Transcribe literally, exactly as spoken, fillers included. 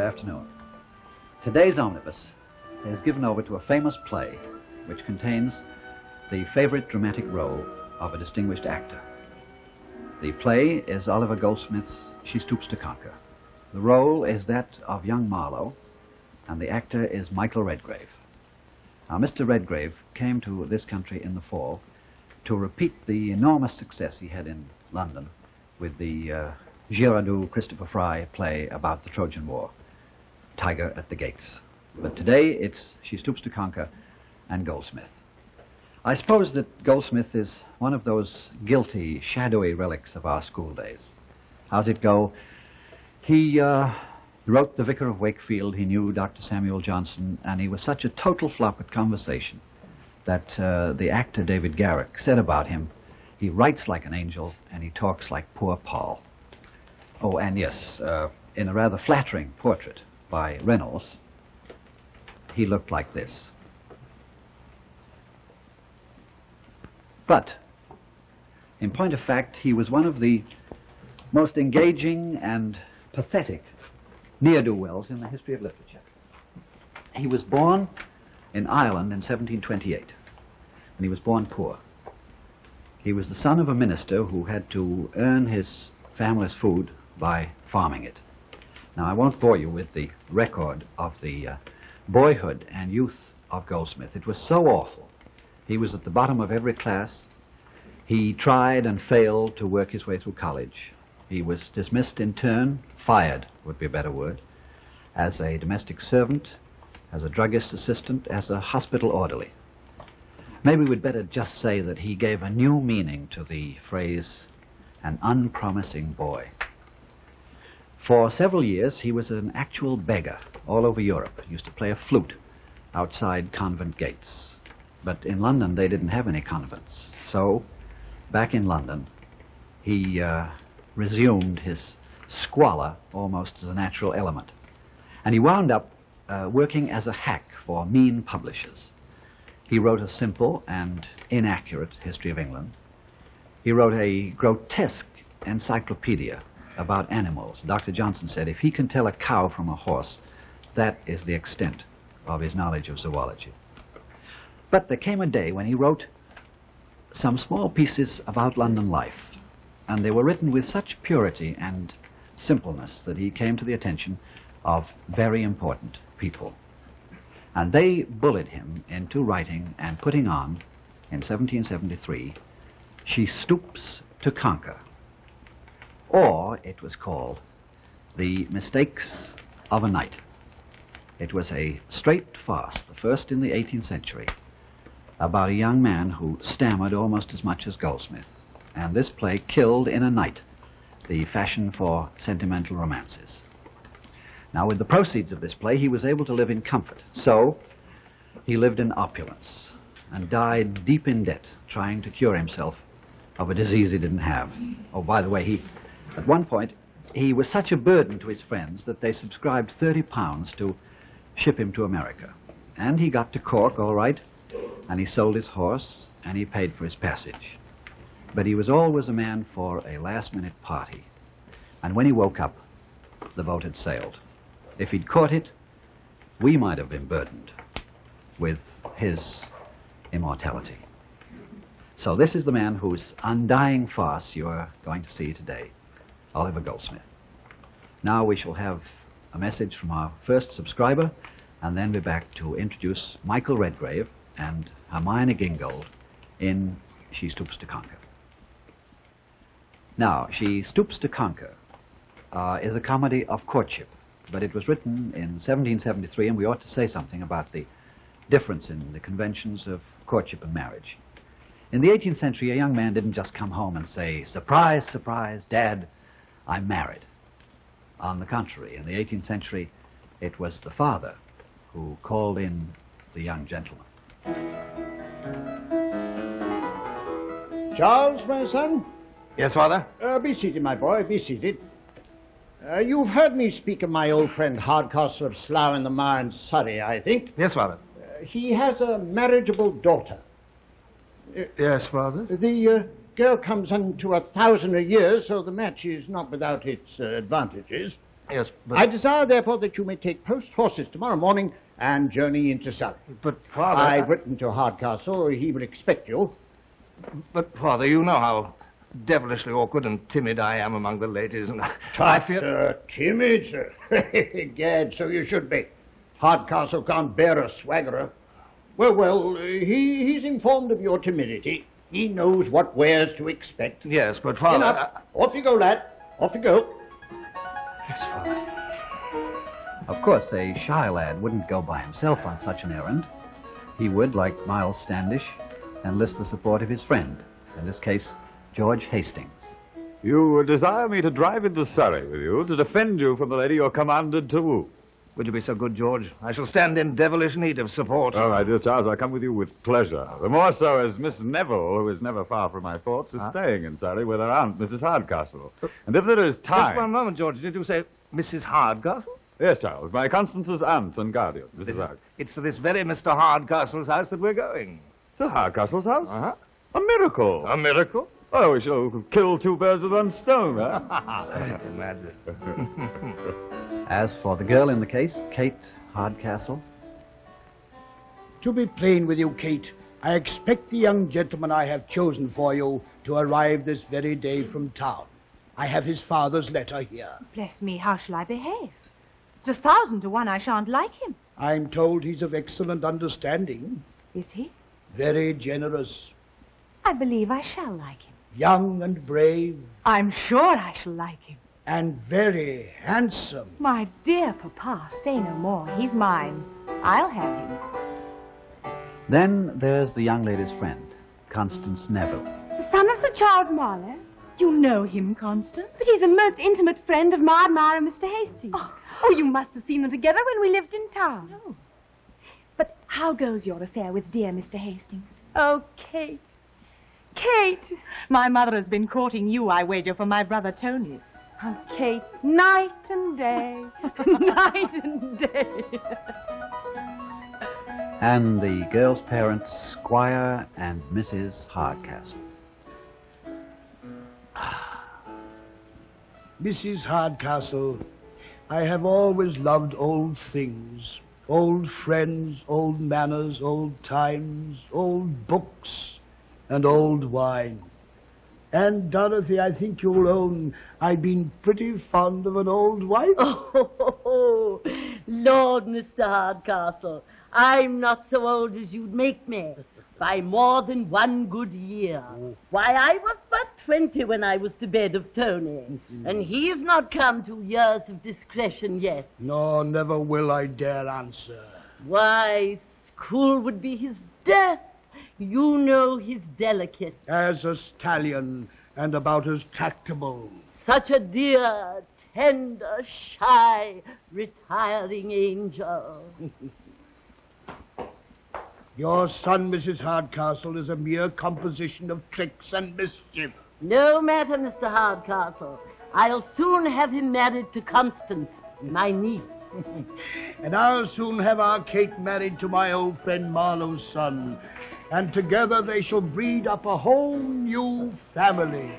Good afternoon. Today's omnibus is given over to a famous play which contains the favorite dramatic role of a distinguished actor. The play is Oliver Goldsmith's She Stoops to Conquer. The role is that of young Marlowe, and the actor is Michael Redgrave. Now, Mister Redgrave came to this country in the fall to repeat the enormous success he had in London with the uh, Giraudoux Christopher Fry play about the Trojan War, Tiger at the Gates. But today it's She Stoops to Conquer and Goldsmith. I suppose that Goldsmith is one of those guilty, shadowy relics of our school days. How's it go? He uh, wrote The Vicar of Wakefield, he knew Doctor Samuel Johnson, and he was such a total flop at conversation that uh, the actor David Garrick said about him, he writes like an angel and he talks like poor Paul. Oh, and yes, uh, in a rather flattering portrait by Reynolds, he looked like this. But, in point of fact, he was one of the most engaging and pathetic ne'er-do-wells in the history of literature. He was born in Ireland in seventeen twenty-eight, and he was born poor. He was the son of a minister who had to earn his family's food by farming it. Now, I won't bore you with the record of the uh, boyhood and youth of Goldsmith. It was so awful. He was at the bottom of every class. He tried and failed to work his way through college. He was dismissed in turn, fired would be a better word, as a domestic servant, as a druggist assistant, as a hospital orderly. Maybe we'd better just say that he gave a new meaning to the phrase, an unpromising boy. For several years he was an actual beggar all over Europe. He used to play a flute outside convent gates. But in London, they didn't have any convents. So, back in London, he uh, resumed his squalor almost as a natural element. And he wound up uh, working as a hack for mean publishers. He wrote a simple and inaccurate history of England. He wrote a grotesque encyclopedia about animals. Doctor Johnson said if he can tell a cow from a horse, that is the extent of his knowledge of zoology. But there came a day when he wrote some small pieces about London life, and they were written with such purity and simpleness that he came to the attention of very important people. And they bullied him into writing and putting on, in seventeen seventy-three, She Stoops to Conquer, or it was called The Mistakes of a Night. It was a straight farce, the first in the eighteenth century, about a young man who stammered almost as much as Goldsmith. And this play killed in a night the fashion for sentimental romances. Now, with the proceeds of this play, he was able to live in comfort. So, he lived in opulence and died deep in debt, trying to cure himself of a disease he didn't have. Oh, by the way, he, at one point, he was such a burden to his friends that they subscribed thirty pounds to ship him to America. And he got to Cork, all right, and he sold his horse, and he paid for his passage. But he was always a man for a last-minute party. And when he woke up, the boat had sailed. If he'd caught it, we might have been burdened with his immortality. So this is the man whose undying farce you are going to see today, Oliver Goldsmith. Now we shall have a message from our first subscriber, and then be back to introduce Michael Redgrave and Hermione Gingold in She Stoops to Conquer. Now, She Stoops to Conquer uh, is a comedy of courtship, but it was written in seventeen seventy-three, and we ought to say something about the difference in the conventions of courtship and marriage. In the eighteenth century, a young man didn't just come home and say, "Surprise, surprise, Dad, I'm married." On the contrary, in the eighteenth century, it was the father who called in the young gentleman. Charles, my son? Yes, father? Uh, be seated, my boy, be seated. Uh, you've heard me speak of my old friend Hardcastle of Slough in the Mire in Surrey, I think. Yes, father. Uh, he has a marriageable daughter. Uh, yes, father? The uh, girl comes unto a thousand a year, so the match is not without its uh, advantages. Yes, but... I desire, therefore, that you may take post horses tomorrow morning and journey into Surrey. But, Father... I've written to Hardcastle. He will expect you. But, Father, you know how devilishly awkward and timid I am among the ladies, and I, I fear... Sir, timid, sir? Gad, so you should be. Hardcastle can't bear a swaggerer. Well, well, he, he's informed of your timidity. He knows what wares to expect. Yes, but, Father... Enough. I... Off you go, lad. Off you go. Yes, Father. Of course, a shy lad wouldn't go by himself on such an errand. He would, like Miles Standish, enlist the support of his friend, in this case, George Hastings. You desire me to drive into Surrey with you to defend you from the lady you're commanded to woo. Would you be so good, George? I shall stand in devilish need of support. All right, dear Charles, I'll come with you with pleasure. The more so as Miss Neville, who is never far from my thoughts, is huh? staying in Surrey with her aunt, Missus Hardcastle. And if there is time... Just one moment, George. Did you say Missus Hardcastle? Yes, Charles, my Constance's aunt and guardian, Missus Hardcastle. It's to this very Mister Hardcastle's house that we're going. To Hardcastle's house? Uh-huh. A miracle. A miracle? Oh, we shall kill two birds with one stone, huh? Imagine. As for the girl in the case, Kate Hardcastle. To be plain with you, Kate, I expect the young gentleman I have chosen for you to arrive this very day from town. I have his father's letter here. Bless me, how shall I behave? It's a thousand to one I shan't like him. I'm told he's of excellent understanding. Is he? Very generous. I believe I shall like him. Young and brave. I'm sure I shall like him. And very handsome. My dear papa, say no more. He's mine. I'll have him. Then there's the young lady's friend, Constance Neville. The son of Sir Charles Marlowe. You know him, Constance. But he's a most intimate friend of my admirer, Mister Hastings. Oh, oh you must have seen them together when we lived in town. Oh. But how goes your affair with dear Mister Hastings? Oh, Kate. Kate, my mother has been courting you, I wager, for my brother Tony. Oh, Kate, night and day, night and day. And the girl's parents, Squire and Missus Hardcastle. Missus Hardcastle, I have always loved old things, old friends, old manners, old times, old books, and old wine. And, Dorothy, I think you'll own I've been pretty fond of an old wife. Oh, ho, ho, ho. Lord, Mister Hardcastle, I'm not so old as you'd make me, by more than one good year. Oh. Why, I was but twenty when I was to bed of Tony, and he's not come to years of discretion yet. No, never will I dare answer. Why, school would be his death. You know he's delicate. As a stallion, and about as tractable. Such a dear, tender, shy, retiring angel. Your son, Missus Hardcastle, is a mere composition of tricks and mischief. No matter, Mister Hardcastle. I'll soon have him married to Constance, my niece. And I'll soon have our Kate married to my old friend Marlowe's son. And together they shall breed up a whole new family.